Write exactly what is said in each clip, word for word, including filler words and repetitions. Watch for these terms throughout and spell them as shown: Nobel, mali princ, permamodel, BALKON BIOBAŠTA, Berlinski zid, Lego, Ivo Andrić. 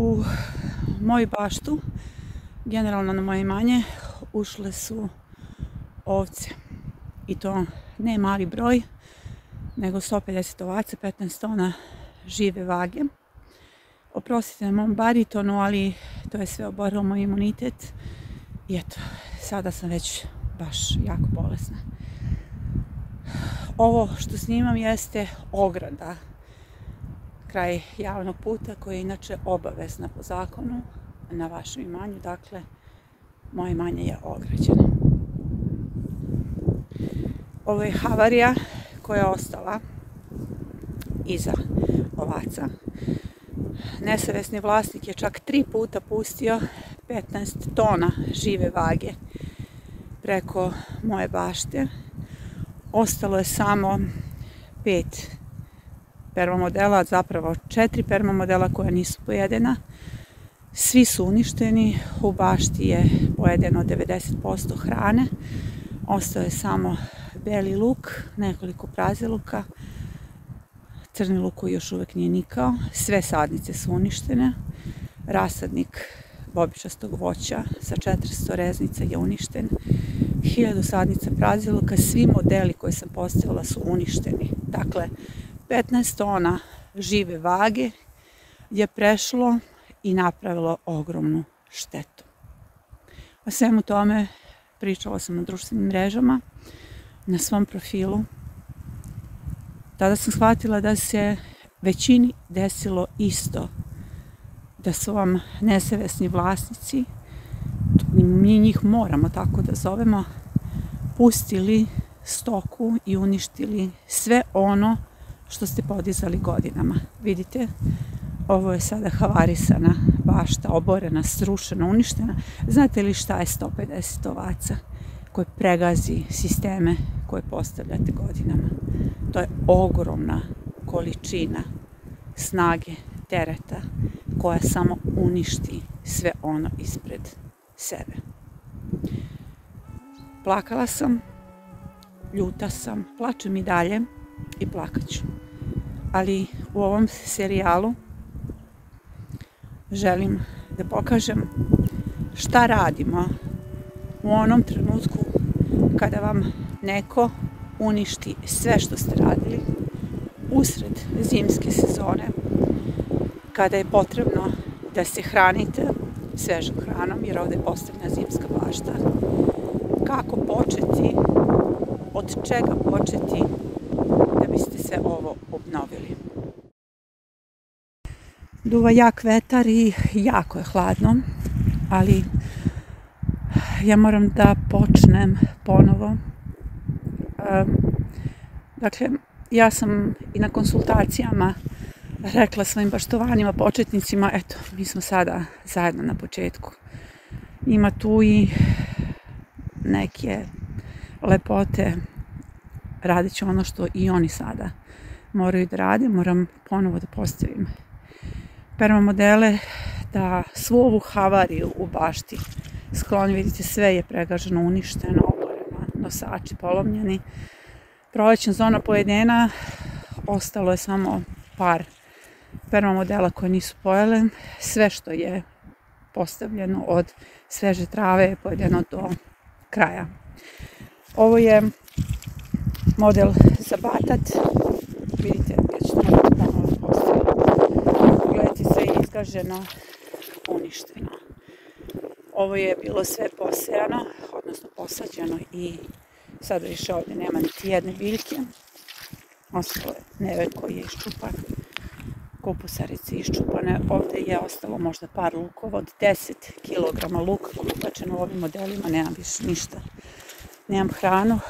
u moju baštu, generalno na moje imanje, ušle su ovce. I to ne mali broj, nego sto pedeset ovaca, petnaest tona žive vage. Oprostite na mom baritonu, ali to je sve oborilo moj imunitet. I eto, sada sam već baš jako bolesna. Ovo što snimam jeste ograda kraj javnog puta, koja je inače obavezna po zakonu na vašem imanju. Dakle, moje imanje je ograđeno. Ovo je havarija koja je ostala iza ovaca. Nesavesni vlasnik je čak tri puta pustio petnaest tona žive vage preko moje bašte. Ostalo je samo pet permamodela, zapravo četiri permamodela koja nisu pojedena. Svi su uništeni, u bašti je pojedeno devedeset posto hrane. Ostao je samo beli luk, nekoliko praziluka, crni luk koji još uvek nije nikao. Sve sadnice su uništene, rasadnik bobičastog voća sa četiristo reznica je uništen, hiljadu sadnica praziluka, svi modeli koje sam postavila su uništeni. Dakle, petnaest tona žive vage je prešlo i napravilo ogromnu štetu. O svemu tome pričala sam na društvenim mrežama, na svom profilu. Tada sam shvatila da se većini desilo isto, da su vam nesavesni vlasnici, mi njih moramo tako da zovemo, pustili stoku i uništili sve ono što ste podizali godinama. Vidite, ovo je sada havarisana bašta, oborena, srušena, uništena. Znate li šta je sto pedeset ovaca koje pregazi sisteme koje postavljate godinama? To je ogromna količina snage, tereta, koja samo uništi sve ono ispred sebe. Plakala sam, ljuta sam, plačem i dalje i plakaću. Ali u ovom serijalu želim da pokažem šta radimo u onom trenutku kada vam neko uništi sve što ste radili usred zimske sezone, kada je potrebno da se hranite svežom hranom, jer ovde je postavljena zimska bašta. Kako početi, od čega početi da biste sve ovo obnovili? Duva jak vetar i jako je hladno, ali ja moram da počnem ponovo. Dakle, ja sam i na konsultacijama rekla svojim baštovanima, početnicima, eto, mi smo sada zajedno na početku. Ima tu i neke lepote, radit ću ono što i oni sada moraju da rade, moram ponovo da postavim permamodele, da svu ovu havariju u bašti skloni. Vidite, sve je pregaženo, uništeno, oboreno, nosači polomljeni, prolećna zona pojedena, ostalo je samo par permamodela koje nisu pojele, sve što je postavljeno od sveže trave je pojedeno do kraja. Ovo je model za batat, vidite, ja ću to ponovno postaviti, pogledajte, sve je izgaženo, uništeno. Ovo je bilo sve posejano, odnosno posađeno, i sad više ovde nema niti jedne biljke. Ostalo je nevet koji je iščupan, kupusarice iščupane, ovde je ostalo možda par lukova, od deset kilograma luka koji je uplačen u ovim modelima, nemam više ništa, nemam hranu.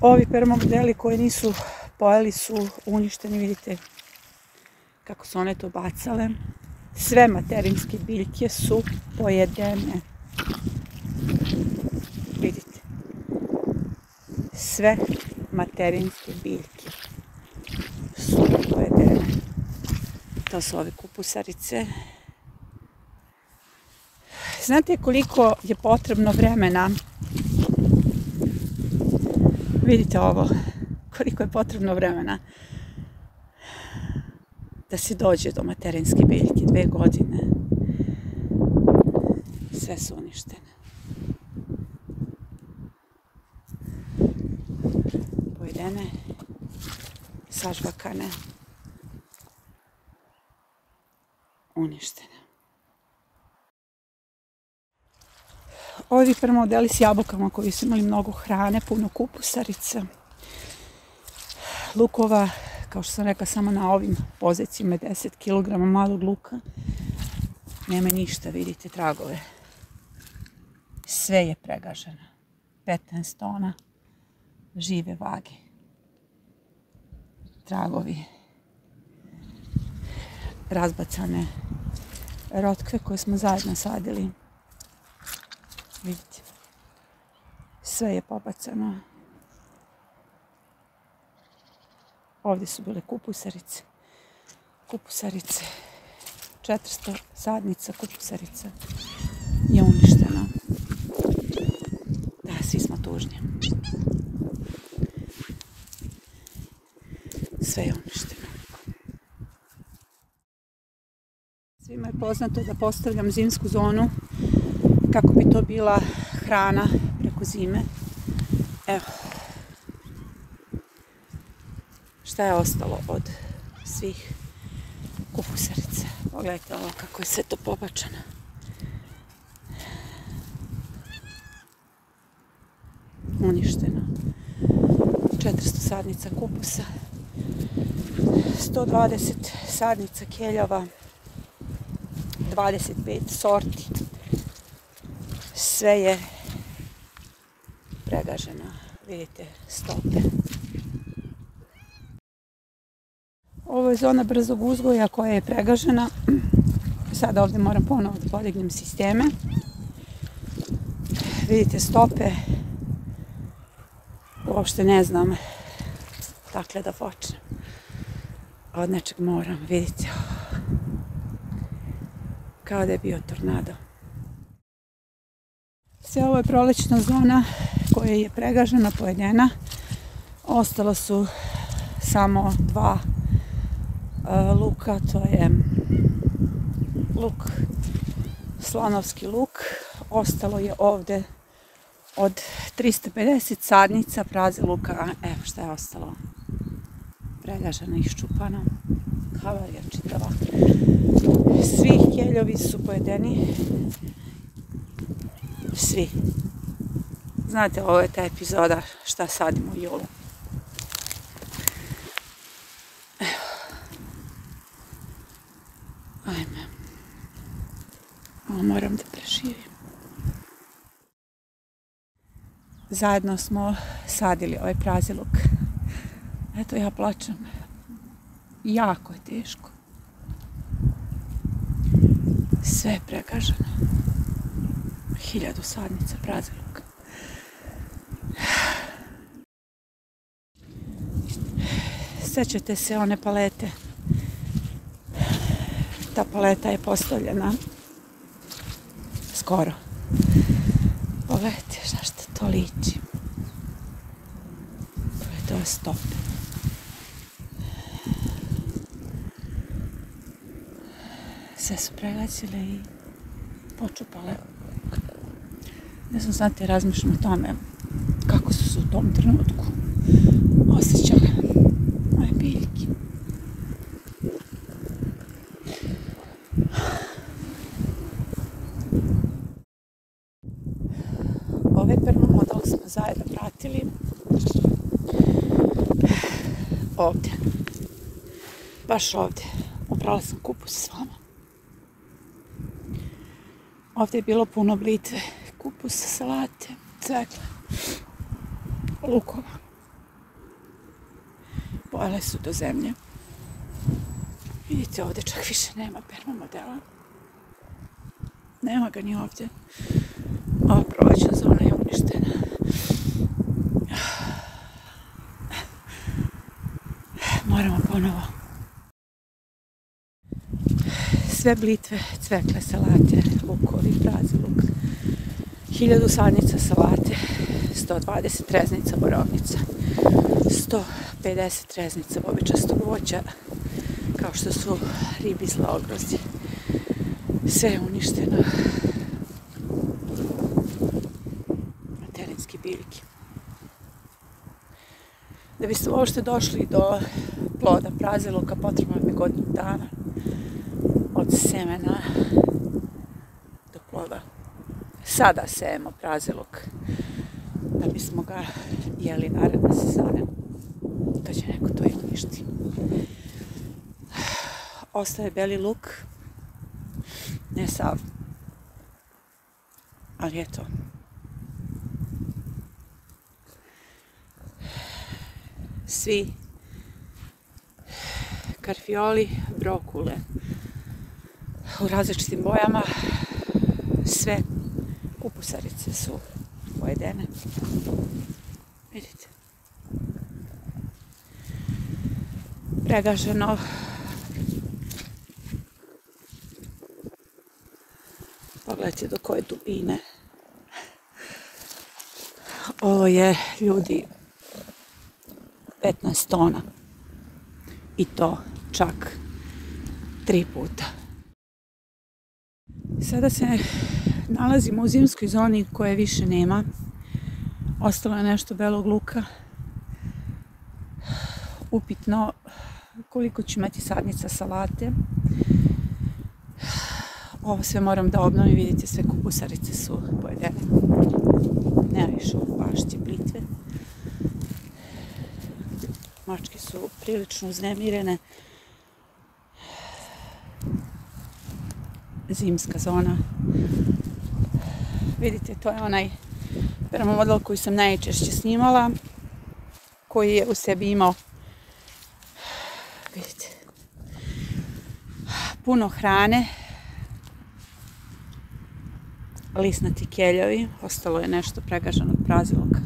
Ovi permamodeli koji nisu pojeli su uništeni, vidite kako su one to bacale. Sve materinske biljke su pojedene, vidite, sve materinske biljke su pojedene. To su ove kupusarice. Znate koliko je potrebno vremena, vidite ovo, koliko je potrebno vremena da se dođe do materinske biljke. Dve godine sve su uništene. Pojedene, sažvakane, uništene. Ovi prvo odeli s jabukama koji su imali mnogo hrane, puno kupusarica, lukova, kao što sam rekla, samo na ovim pozicima je deset kilograma malog luka. Nema ništa, vidite tragove. Sve je pregaženo. petnaest tona žive vage. Tragovi. Razbacane rotkve koje smo zajedno sadili. Vidite. Sve je pobacano. Ovdje su bile kupusarice, kupusarice, četiristo sadnica kupusarica je uništena. Da, svi smo tužni. Sve je uništeno. Svima je poznato da postavljam zimsku zonu kako bi to bila hrana preko zime. Evo. Šta je ostalo od svih kupusarica? Pogledajte ovo kako je sve to pobačeno. Uništeno. četiristo sadnica kupusa. sto dvadeset sadnica keljava. dvadeset pet sorti. Sve je pregaženo. Vidite stope. Ovo je zona brzog uzgoja koja je pregažena. Sada ovdje moram ponovo da podignem sisteme. Vidite stope. Uopšte ne znam dakle da počnem. Od nečeg moram, vidite. Kao da je bio tornado. Sve ovo je prolećna zona koja je pregažena, pojedena. Ostalo su samo dva luka, to je luk, slanovski luk. Ostalo je ovde od trista pedeset sadnica praze luka. Evo šta je ostalo. Pregaženo i iščupano. Havarija čitava. Svi keljovi su pojedeni. Svi. Znate, ovo je ta epizoda šta sadimo u julu. Ajme, ovo moram da preživim. Zajedno smo sadili ovaj praziluk. Eto, ja plačem. Jako je teško. Sve je pregaženo. Hiljadu sadnica praziluka. Sećate se one palete. Ta paleta je postavljena skoro. Pogledajte na šta to liči. Pogledajte ove stope. Sve su pregaćile i počupale. Ne znam, znate, razmišljam o tome kako su se u tom trenutku osjećale moje biljke. Ovaj prvi model smo zajedno pratili ovdje, baš ovdje. Obrala sam kupus s vama. Ovdje je bilo puno blitve, kupusa, salate, cvekle, lukova. Pojele su do zemlje. Vidite, ovdje čak više nema permamodela. Nema ga ni ovdje. Ova prolećna zona je uništena. Moramo ponovo. Sve blitve, cvekle, salate, lukovi, prazi luk. Hiljadu sadnica salate, sto dvadeset treznica borovnica, sto pedeset treznica bobičastog voća, kao što su ribi zloglozi. Sve je uništeno. Materinske biljke. Da bismo uopšte došli do ploda prazeluka, potrebno je godinu dana od semena do ploda. Sada sejemo prazeluk da bismo ga jeli naredne sezone. To će neko to i uništi. Ostaje beli luk, ne sav. Ali eto. Svi karfioli, brokule u različitim bojama, sve kupusarice su pojedene. Vidite. Pregaženo. Pogledajte do koje dubine. Ovo je, ljudi, petnaest tona. I to čak tri puta. Sada se nalazimo u zimskoj zoni koje više nema. Ostalo je nešto belog luka. Upitno koliko ću imati sadnica salate. Ovo sve moram da obnovim. Vidite, sve kupusarice su pojedene. Nema više u bašti blitve. Mačke su prilično uznemirene. Zimska zona. Vidite, to je onaj permamodel koji sam najčešće snimala, koji je u sebi imao, vidite, puno hrane, lisnati keljevi, ostalo je nešto pregaženog praziloka.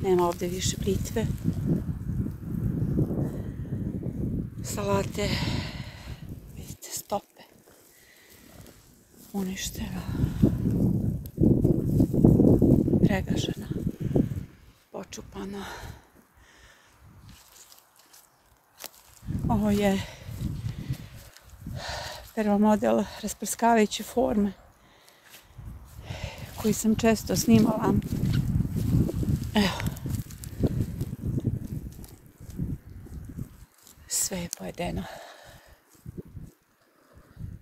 Nema ovde više blitve, salate, vidite, stope, uništena, pregažena, počupana. Ovo je prvo model rasprskavajuće forme koji sam često snimala. Evo. Sve je pojedeno,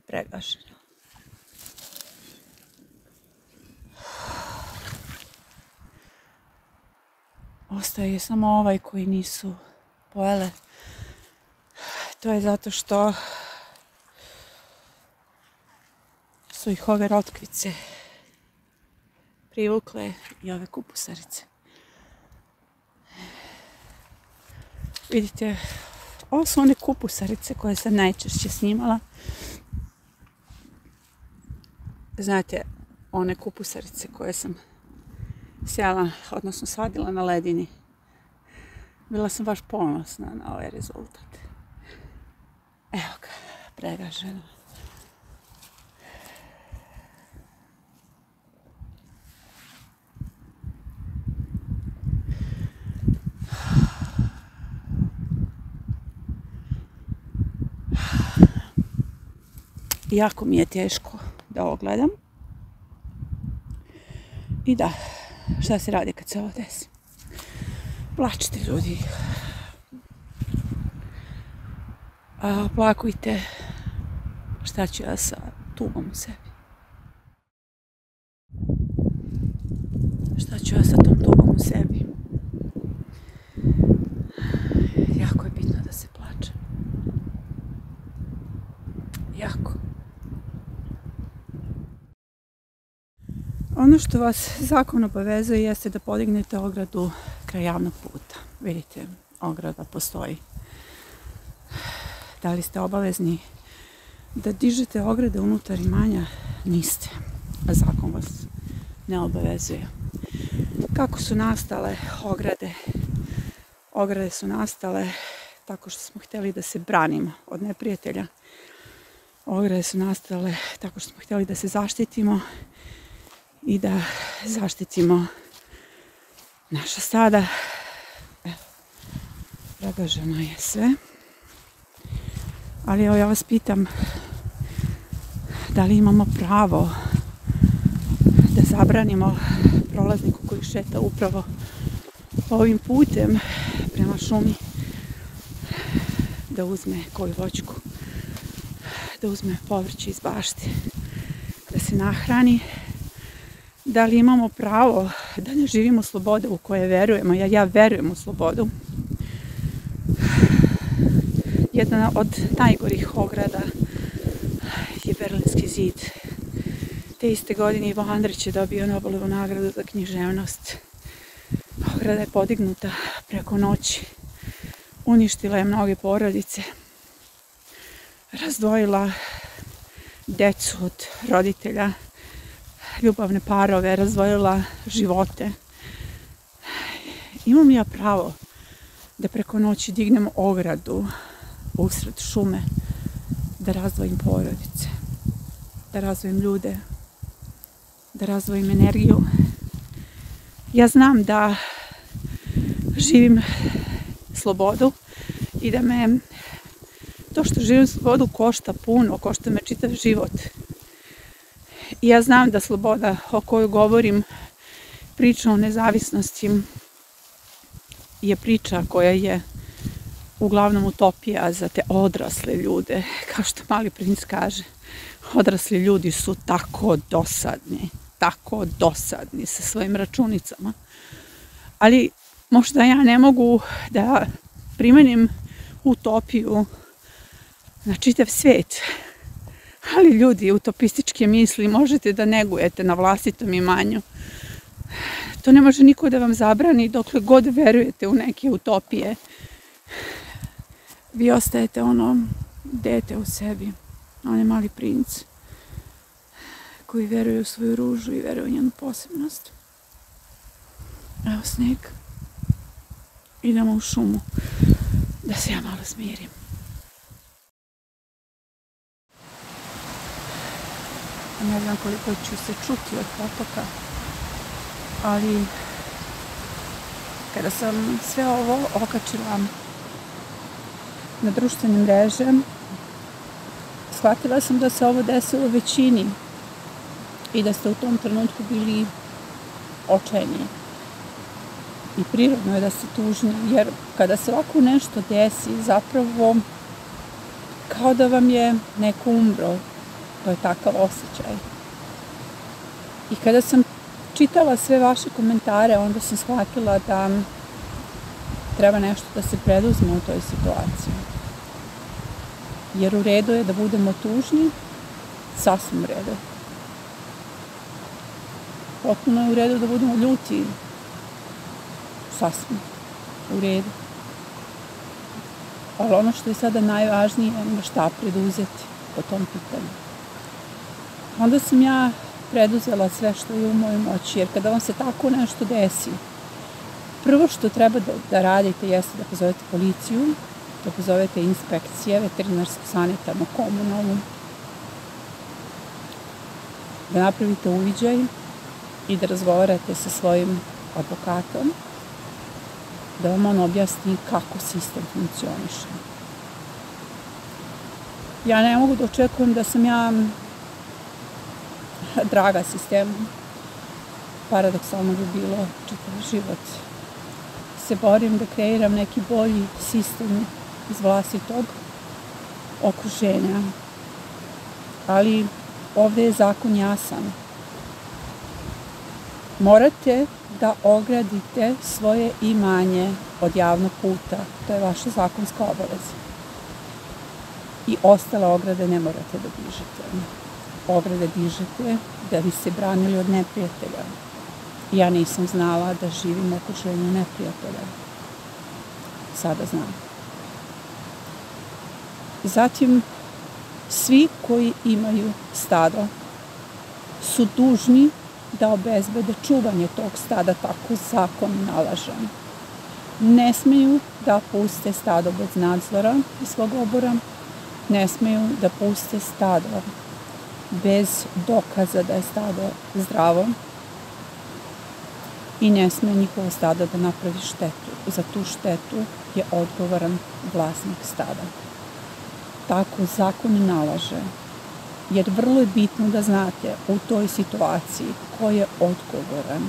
pregašeno. Ostaje samo ovaj koji nisu pojele. To je zato što su ih ove rotkvice privukle i ove kupusarice. Vidite, ovo su one kupusarice koje sam najčešće snimala. Znate, one kupusarice koje sam sejala, odnosno sadila na ledini. Bila sam baš ponosna na ovaj rezultat. Evo ga, pregaženo. Jako mi je teško da ovo gledam. I da, šta se radi kad se ovo desi? Plačite, ljudi. Plakujte. Šta ću ja sa tugom u sebi? Šta ću ja sa tom tugom u sebi? Jako je bitno da se plače. Jako. Ono što vas zakon obavezuje jeste da podignete ogradu kraj javnog puta. Vidite, ograda postoji. Da li ste obavezni da dižete ograde unutar imanja? Niste. Zakon vas ne obavezuje. Kako su nastale ograde? Ograde su nastale tako što smo hteli da se branimo od neprijatelja. Ograde su nastale tako što smo hteli da se zaštitimo i da zaštitimo Naša sada, evo, zagađeno je sve. Ali evo, ja vas pitam, da li imamo pravo da zabranimo prolazniku koji šeta upravo ovim putem prema šumi da uzme koju voćku, da uzme povrće iz bašte, da se nahrani? Da li imamo pravo da ne živimo slobodu u koje verujemo? Ja, ja verujem u slobodu. Jedna od najgorih ograda je Berlinski zid. Te iste godine Ivo Andrić je dobio Nobelovu nagradu za književnost. Ograda je podignuta preko noći. Uništila je mnoge porodice. Razdvojila decu od roditelja, ljubavne parove, razdvojila živote. Imam li ja pravo da preko noći dignem ogradu usred šume, da razdvojim porodice, da razdvojim ljude, da razdvojim energiju? Ja znam da živim slobodu i da me to što živim slobodu košta puno, košta me čitav život. I ja znam da sloboda o kojoj govorim, priča o nezavisnosti, je priča koja je uglavnom utopija za te odrasle ljude. Kao što Mali princ kaže, odrasli ljudi su tako dosadni, tako dosadni sa svojim računicama. Ali možda ja ne mogu da primenim utopiju na čitav svet. Ali ljudi, utopističke misli možete da negujete na vlastitom imanju. To ne može niko da vam zabrani. Dokle god verujete u neke utopije, vi ostajete ono dete u sebi, onaj mali princ koji veruje u svoju ružu i veruje u njenu posebnost. Evo sneg. Idemo u šumu da se ja malo smirim. Ne znam koliko ću se čuti od potoka, ali kada sam sve ovo okačila na društvene mreže, shvatila sam da se ovo desilo većini i da ste u tom trenutku bili očajni. I prirodno je da ste tužni, jer kada se ovako nešto desi, zapravo kao da vam je neko umro. To je takav osjećaj. I kada sam čitala sve vaše komentare, onda sam shvatila da treba nešto da se preduzme u toj situaciji. Jer u redu je da budemo tužni, sasvim u redu. Potpuno je u redu da budemo ljuti, sasvim u redu. Ali ono što je sada najvažnije je šta preduzeti po tom pitanju. Onda sam ja preduzela sve što je u mojoj moći, jer kada vam se tako nešto desi, prvo što treba da radite jeste da pozovete policiju, da pozovete inspekcije, veterinarsko sanitarno, komunalnu, da napravite uviđaj i da razgovarate sa svojim advokatom, da vam on objasni kako sistem funkcioniše. Ja ne mogu da očekujem da sam ja draga sistemu. Paradoksalno bi bilo čitav život. Se borim da kreiram neki bolji sistem iz vlastitog okruženja. Ali ovde je zakon jasan. Morate da ogradite svoje imanje od javnog puta. To je vaša zakonska obaveza. I ostale ograde ne morate da dižete. Ograde dižete da bi se branili od neprijatelja. Ja nisam znala da živim u okruženju neprijatelja. Sada znam. Zatim, svi koji imaju stado su dužni da obezbede čuvanje tog stada, tako zakon nalaže. Ne smeju da puste stado bez nadzora i svog obora. Ne smeju da puste stado bez dokaza da je stado zdravo. i ne sme njihova stada da napravi štetu. Za tu štetu je odgovoran vlasnik stada. Tako zakon nalaže, jer vrlo je bitno da znate u toj situaciji ko je odgovoran.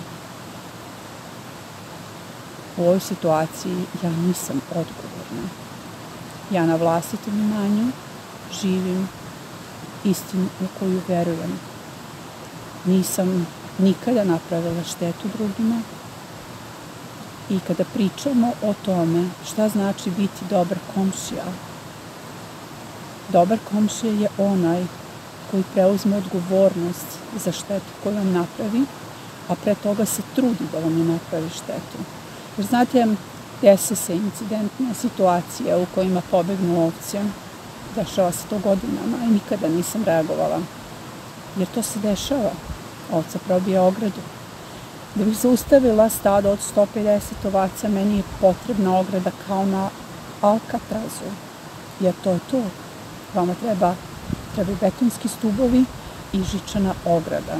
U ovoj situaciji ja nisam odgovorna. Ja na vlastitom imanju živim istinu u koju verujem. Nisam nikada napravila štetu drugima. I kada pričamo o tome šta znači biti dobar komšija, dobar komšija je onaj koji preuzme odgovornost za štetu koju vam napravi, a pre toga se trudi da vam ne napravi štetu. Jer znate, dese se incidentne situacije u kojima pobegnu ovce. Dešava se to godinama i nikada nisam reagovala. Jer to se dešava. Ovca probije ogradu. Da bih zaustavila stado od sto pedeset ovaca, meni je potrebna ograda kao na Alcatrazu. Jer to je to. Vama treba trebaju betonski stubovi i žičana ograda.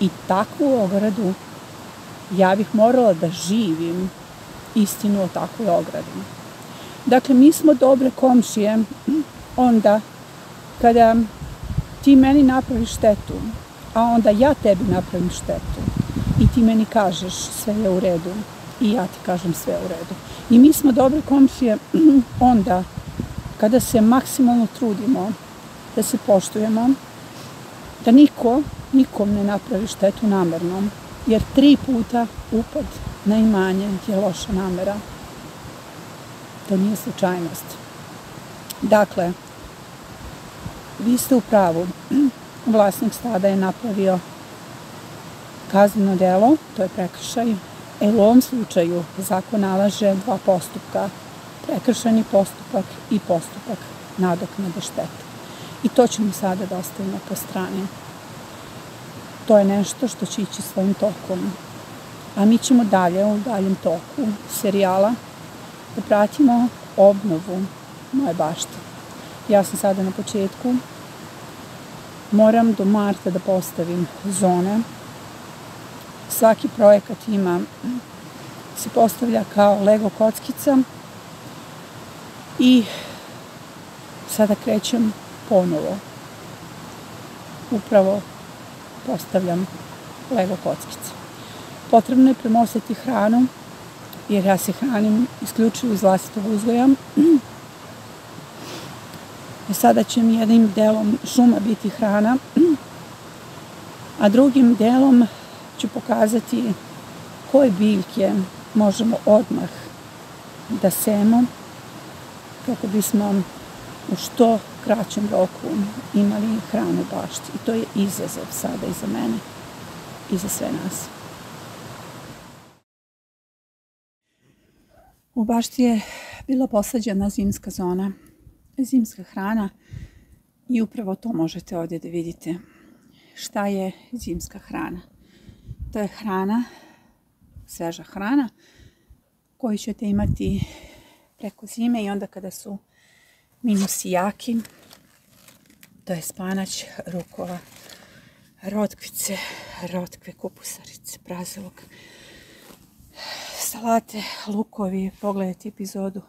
I takvu ogradu ja bih morala da živim istinu o takvoj ogradi. Dakle, mi smo dobre komšije onda kada ti meni napraviš štetu, a onda ja tebi napravim štetu i ti meni kažeš sve je u redu i ja ti kažem sve je u redu. I mi smo dobre komšije onda kada se maksimalno trudimo da se poštujemo, da niko nikom ne napravi štetu namerno, jer tri puta upad na imanje je loša namera. To nije slučajnost. Dakle, vi ste u pravu. Vlasnik stada je napravio kazneno delo, to je prekršaj. E, u ovom slučaju zakon nalaže dva postupka. Prekršajni postupak i postupak nadoknade štete. I to ćemo sada da ostavimo po strani. To je nešto što će ići svojim tokom. A mi ćemo dalje u daljem toku serijala da pratimo obnovu moje bašte. Ja sam sada na početku. Moram do marta da postavim zone. Svaki projekat ima, se postavlja kao Lego kockica. I sada krećem ponovo. Upravo postavljam Lego kockice. Potrebno je premostiti hranu, jer ja se hranim isključivo iz vlastitog uzgoja. Sada će mi jednim delom šuma biti hrana, a drugim delom ću pokazati koje biljke možemo odmah da semo, kako bismo u što kraćem roku imali hranu u bašti. I to je izazov sada i za mene i za sve nas. U bašti je bila posađena zimska zona, zimska hrana i upravo to možete ovdje da vidite. Šta je zimska hrana? To je hrana, sveža hrana koju ćete imati preko zime i onda kada su minusi jaki, to je spanać, rukova, rotkvice, rotkve, kupusarice, prazilog, salate, lukovi. Pogledajte epizodu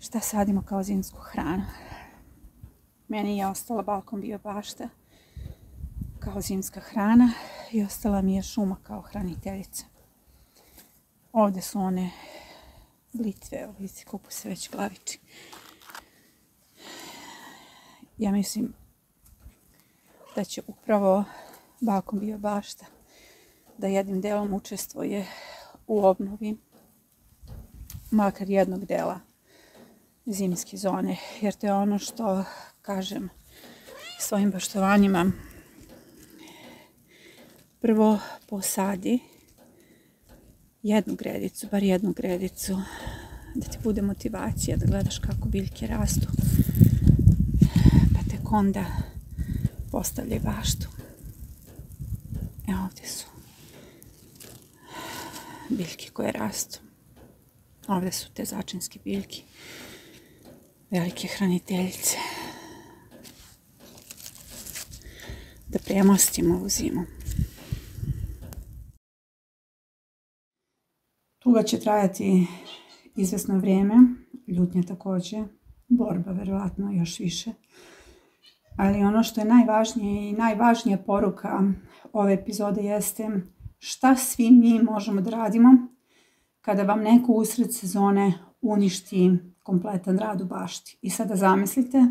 šta sadimo kao zimsku hranu. Meni je ostala balkon bio bašta kao zimska hrana i ostala mi je šuma kao hraniteljica. Ovde su one blitve, evo vidite, kupuse već glaviči. Ja mislim da će upravo balkon bio bašta da jednim delom učestvuje u obnovi makar jednog dela zimske zone, jer to je ono što kažem svojim baštovanjima. Prvo posadi jednu gredicu, bar jednu gredicu, da ti bude motivacija da gledaš kako biljke rastu, pa tek onda postavljaj baštu. Evo ovdje su biljke koje rastu. Ovdje su te začinske biljke, velike hraniteljice. Da premostimo ovu zimu. Tuga će trajati izvesno vrijeme, ljutnja također, borba verovatno još više. Ali ono što je najvažnije i najvažnija poruka ove epizode jeste šta svi mi možemo da radimo kada vam neko usred sezone uništi kompletan rad u bašti. I sada zamislite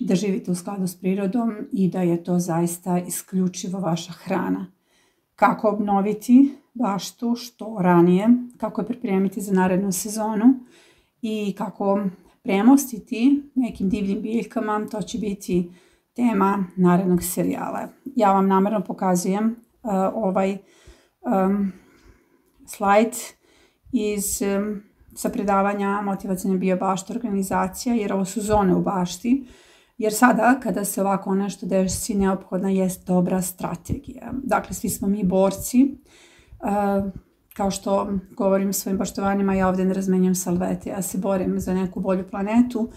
da živite u skladu s prirodom i da je to zaista isključivo vaša hrana. Kako obnoviti baštu što ranije, kako je pripremiti za narednu sezonu i kako premostiti nekim divnim biljkama, to će biti tema narednog serijala. Ja vam namjerno pokazujem uh, ovaj um, slajd iz, um, sa predavanja motivacione biobašte organizacija, jer ovo su zone u bašti. Jer sada, kada se ovako nešto desi, neophodna je dobra strategija. Dakle, svi smo mi borci. Uh, kao što govorim svojim poštovanjima, ja ovdje ne razmenjam salvete, ja se borim za neku bolju planetu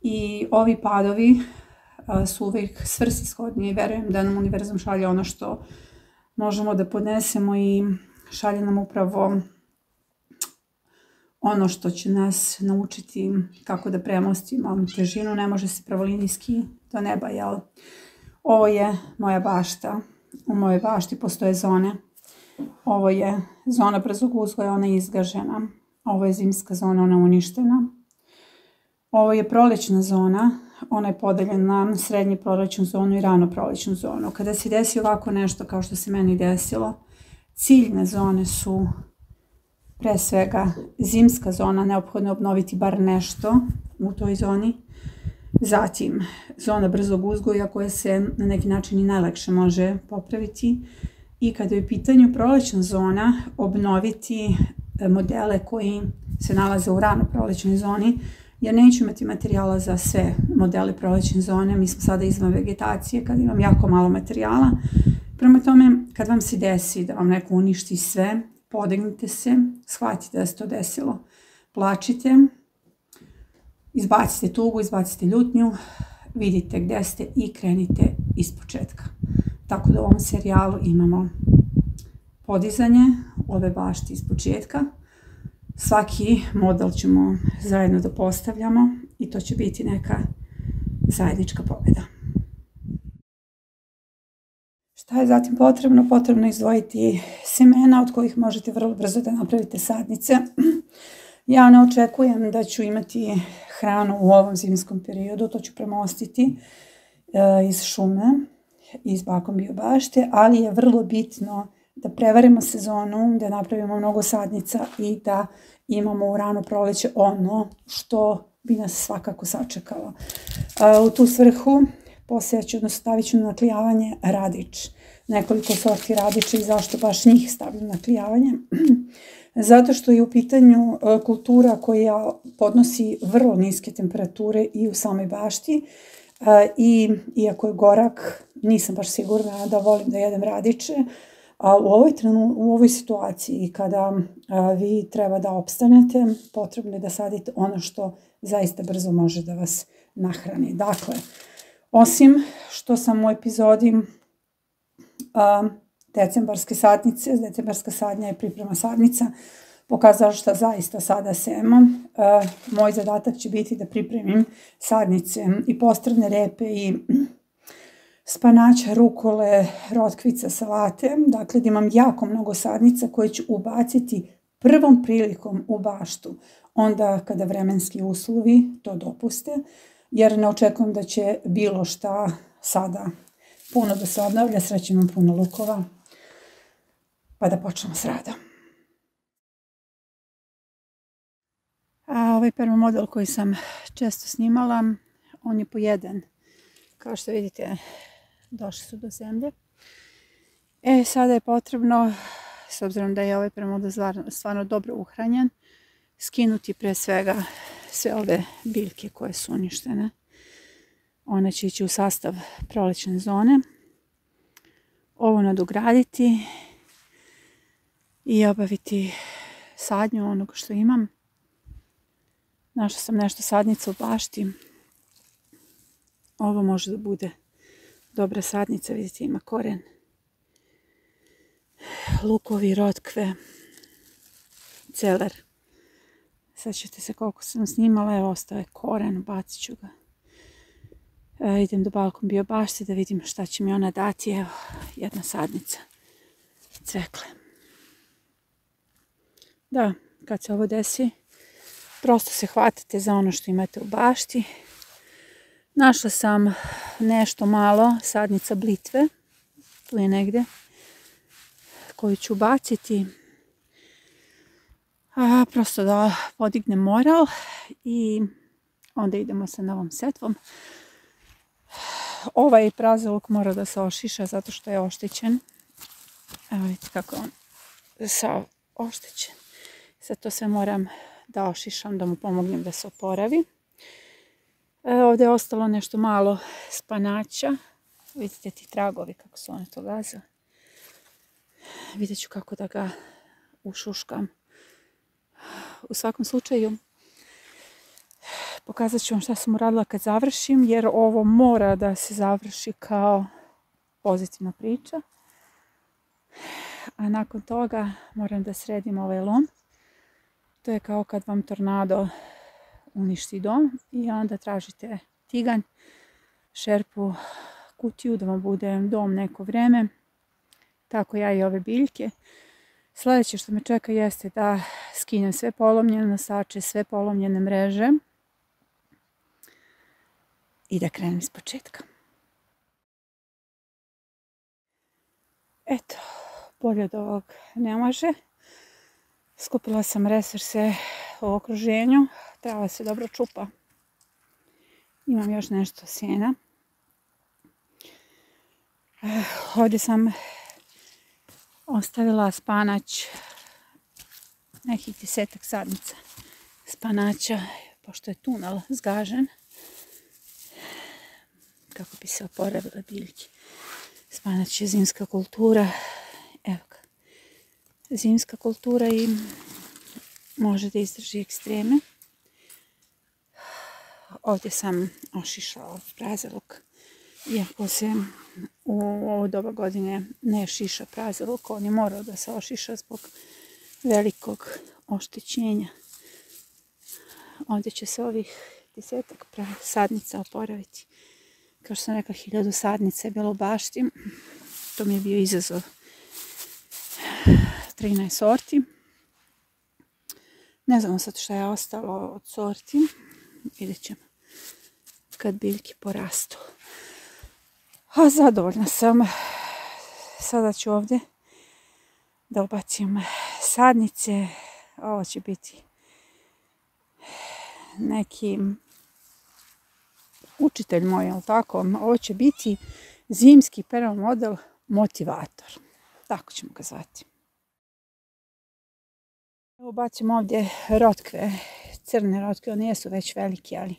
i ovi padovi uh, su uvijek svrsishodni i verujem da nam univerzum šalje ono što možemo da podnesemo i šalje nam upravo ono što će nas naučiti kako da premostimo težinu. Ne može se pravolinijski do neba, jel? Ovo je moja bašta. U mojoj bašti postoje zone. Ovo je zona brzog uzgoja, ona je izgažena. Ovo je zimska zona, ona je uništena. Ovo je prolećna zona, ona je podeljena na srednje prolećnu zonu i rano prolećnu zonu. Kada se desi ovako nešto kao što se meni desilo, ciljne zone su pre svega zimska zona, neophodno je obnoviti bar nešto u toj zoni. Zatim zona brzog uzgoja koja se na neki način i najlakše može popraviti. I kada je u pitanju prolećna zona, obnoviti modele koji se nalaze u rano prolećnoj zoni, jer neću imati materijala za sve modele prolećne zone. Mi smo sada izvan vegetacije, kada imam jako malo materijala. Prema tome, kad vam se desi da vam neko uništi sve, podegnite se, shvatite da se to desilo, plačite, izbacite tugu, izbacite ljutnju, vidite gdje ste i krenite iz početka. Tako da u ovom serijalu imamo podizanje ove bašte iz početka. Svaki model ćemo zajedno da postavljamo i to će biti neka zajednička pobjeda. Šta je zatim potrebno? Potrebno je izdvojiti semena od kojih možete vrlo brzo da napravite sadnice. Ja ne očekujem da ću imati hranu u ovom zimskom periodu, to ću premostiti iz šume, iz bakom biobašte, ali je vrlo bitno da prevarimo sezonu, da napravimo mnogo sadnica i da imamo u rano proleće ono što bi nas svakako sačekalo. U tu svrhu poseću, odnosno stavit ću na klijavanje radič. Nekoliko sorti radiča i zašto baš njih stavljam na klijavanje? Zato što je u pitanju kultura koja podnosi vrlo niske temperature i u samoj bašti. I iako je gorak, nisam baš sigurna da volim da jedem radiče. A u ovoj, trenu, u ovoj situaciji kada vi treba da opstanete, potrebno je da sadite ono što zaista brzo može da vas nahrani. Dakle, osim što sam u epizodi a, decembarske sadnice, decembarska sadnja je priprema sadnica, pokazala što zaista sada semo. Uh, moj zadatak će biti da pripremim sadnice i postredne repe i spanača, rukole, rotkvica, salate. Dakle, da imam jako mnogo sadnica koje ću ubaciti prvom prilikom u baštu. Onda kada vremenski uslovi to dopuste, jer ne očekujem da će bilo šta sada puno da se obnavlja. Srećem vam puno lukova, pa da počnemo s radom. A ovaj prvi model koji sam često snimala, on je pojeden. Kao što vidite, došli su do zemlje. E, sada je potrebno, s obzirom da je ovaj prvi model stvarno dobro uhranjen, skinuti pre svega sve ove biljke koje su uništene. One će ići u sastav prolećne zone. Ovo nadograditi i obaviti sadnju onog što imam. Našla sam nešto sadnica u bašti. Ovo može da bude dobra sadnica, vidite ima koren. Lukovi, rotkve, celer. Sad ćete se koliko sam snimala, evo ostao je koren, bacit ću ga. E, idem do balkon bio bašte da vidim šta će mi ona dati. Evo, jedna sadnica cvekle. Da, kad se ovo desi, prosto se hvatate za ono što imate u bašti. Našla sam nešto malo, sadnica blitve, tu je negde, koju ću baciti. A, prosto da podignem moral i onda idemo sa novom setvom. Ovaj prazoluk mora da se ošiša zato što je oštećen. Evo vidite kako je on sav oštećen. Sad to sve moram da ošišam, da mu pomognem da se oporavi. E, ovdje je ostalo nešto malo spanaća. Vidite ti tragovi kako su one to gazile. Vidjet ću kako da ga ušuškam. U svakom slučaju pokazat ću vam šta sam uradila kad završim, jer ovo mora da se završi kao pozitivna priča. A nakon toga moram da sredim ovaj lom. To je kao kad vam tornado uništi dom i onda tražite tiganj, šerpu, kutiju da vam bude dom neko vreme. Tako ja i ove biljke. Sljedeće što me čeka jeste da skinem sve polomljene nosače, sve polomljene mreže i da krenem iz početka. Eto, bolje od ovog ne može. Skupila sam resurse u okruženju, trava se dobro čupa. Imam još nešto sjena. Ovdje sam ostavila spanać, nekih desetak sadnica spanaća, pošto je tunel zgažen, kako bi se oporavile biljke. Spanać je zimska kultura, evo ga, zimska kultura i može da izdrži ekstreme. Ovdje sam ošišala praziluk, iako se u ovo doba godine ne šiša praziluk, on je morao da se ošiša zbog velikog oštećenja. Ovdje će se ovih desetak sadnica oporaviti. Kao što sam rekla, hiljadu sadnica je bilo u bašti. To mi je bio izazov. trinaest sorti. Ne znamo sad šta je ostalo od sorti. Vidjet ćemo kad biljke porastu. A zadovoljna sam. Sada ću ovdje da ubacim sadnice. Ovo će biti neki učitelj moj, jel tako? Ovo će biti zimski prvi model motivator. Tako ćemo ga zvati. Ubacim ovdje rotkve, crne rotkve. One jesu već velike, ali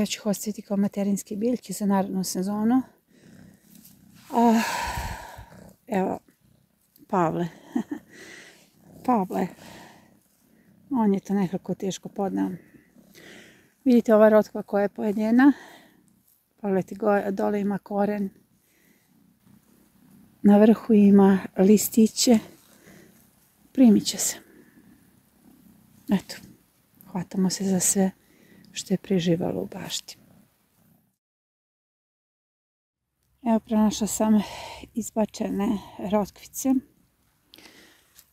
ja ću ih ostaviti kao materinske biljke za narednu sezonu. A, evo, Pavle. Pavle. On je to nekako teško podnao. Vidite ova rotkva koja je pojedena. Pogledajte, dole ima koren. Na vrhu ima listiće. Primit će se. Eto, hvatamo se za sve što je preživalo u bašti. Evo, pronašla sam izbačene rotkvice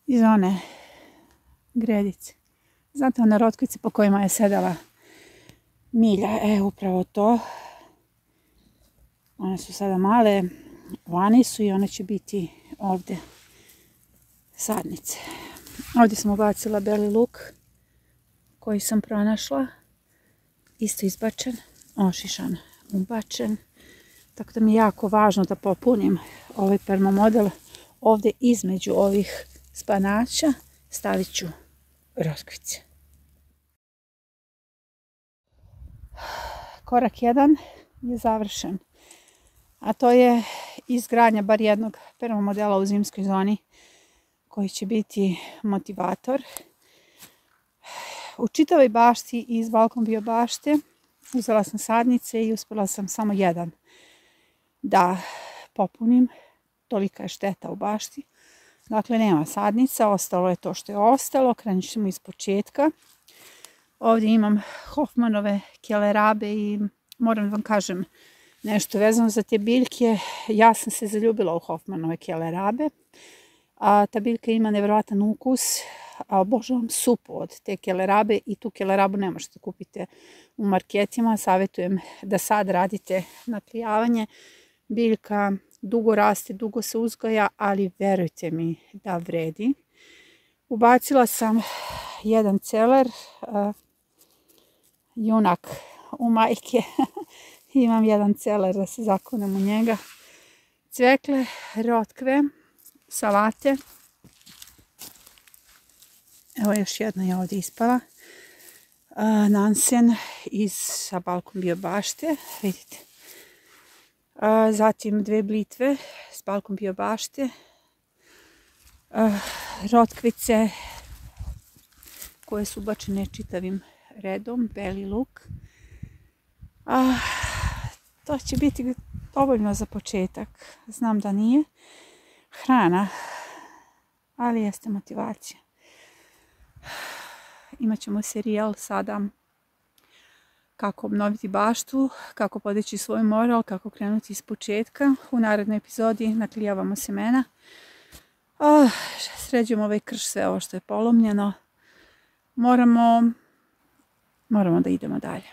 iz one gredice. Znate, one rotkvice po kojima je sedala Milja, e, upravo to. One su sada male, vani su i one će biti ovdje sadnice. Ovdje sam ubacila beli luk koji sam pronašla. Isto izbačen, ošišan, ubačen. Tako da mi je jako važno da popunim ovaj permamodel. Ovdje između ovih spanaća stavit ću rotkvice. Korak jedan je završen. A to je izgradnja bar jednog permamodela u zimskoj zoni koji će biti motivator. U čitavoj bašti iz balkon bio bašte uzela sam sadnice i uspjela sam samo jedan da popunim. Tolika je šteta u bašti. Dakle, nema sadnica, ostalo je to što je ostalo. Krenut ćemo iz početka. Ovdje imam Hoffmanove kelerabe i moram vam kažem nešto vezano za te biljke. Ja sam se zaljubila u Hoffmanove kelerabe. A ta biljka ima nevjerovatan ukus, a obožavam supu od te kelerabe i tu kelerabu ne možete kupiti u marketima. Savjetujem da sad radite natrijavanje. Biljka dugo raste, dugo se uzgaja, ali verujte mi da vredi. Ubacila sam jedan celer, uh, junak u majke. Imam jedan celer da se zakunem u njega. Cvekle, rotkve, salate. Evo još jedna je ovdje ispala. Uh, nansen iz sa balkom bio bašte. Vidite. Uh, zatim dve blitve s balkom bio bašte. Uh, rotkvice koje su bačene čitavim redom. Beli luk. Uh, to će biti dovoljno za početak. Znam da nije hrana, ali jeste motivacija. Imaćemo serijal sada kako obnoviti baštu, kako podići svoj moral, kako krenuti iz početka. U narednoj epizodi naklijavamo semena. Oh, sređujemo ovaj krš, sve ovo što je polomljeno. Moramo, moramo da idemo dalje.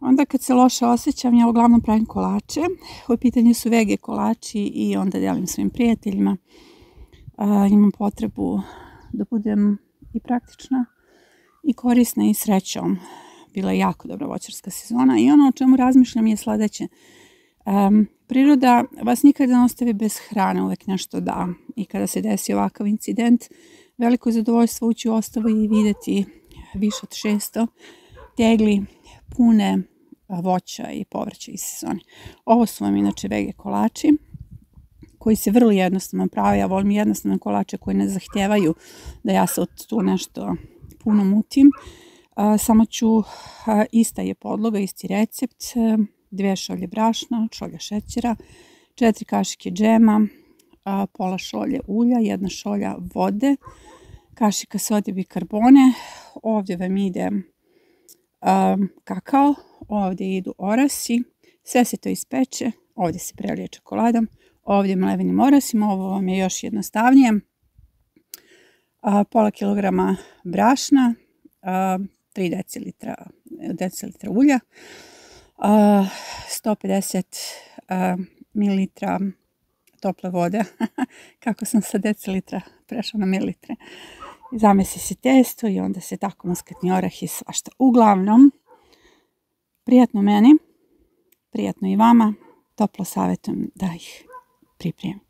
Onda kad se loše osjećam, ja uglavnom pravim kolače. U pitanju su vege kolači i onda delim svojim prijateljima. Uh, imam potrebu da budem i praktična i korisna i srećom. Bila je jako dobra voćarska sezona i ono o čemu razmišljam je sljedeće. Um, priroda vas nikada ne ostavi bez hrane, uvek nešto da. I kada se desi ovakav incident, veliko je zadovoljstvo ući u ostavu i vidjeti više od šesto tegli pune voća i povrća iz sezone. Ovo su vam inače vege kolači koji se vrlo jednostavno prave. Ja volim jednostavne kolače koji ne zahtijevaju da ja se od tu nešto puno mutim. Samo ću, ista je podloga, isti recept, dve šolje brašna, šolja šećera, četiri kašike džema, pola šolje ulja, jedna šolja vode, kašika sode bikarbone, ovdje vam ide kakao, ovdje idu orasi, sve se to ispeče, ovdje se prelije čokoladom, ovdje mlevenim orasima. Ovo vam je još jednostavnije. Pola kilograma brašna, tri decilitra, decilitra ulja, sto pedeset mililitara tople vode. Kako sam sa decilitra prešla na mililitre. Zamesi se testo i onda se tako muskatni orah i svašta. Uglavnom, prijatno meni, prijatno i vama, toplo savjetujem da ih pripremim.